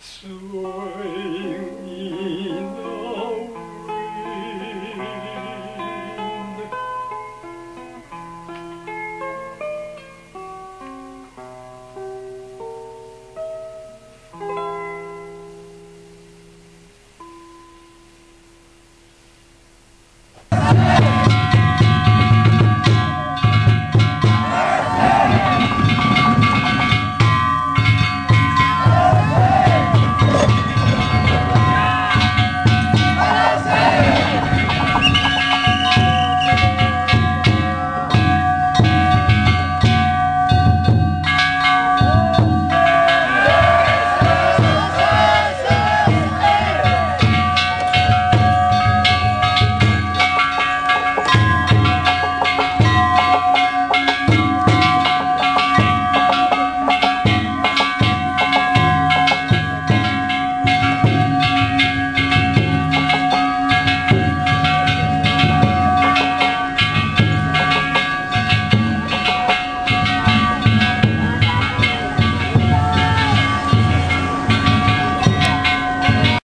Swing in the wind.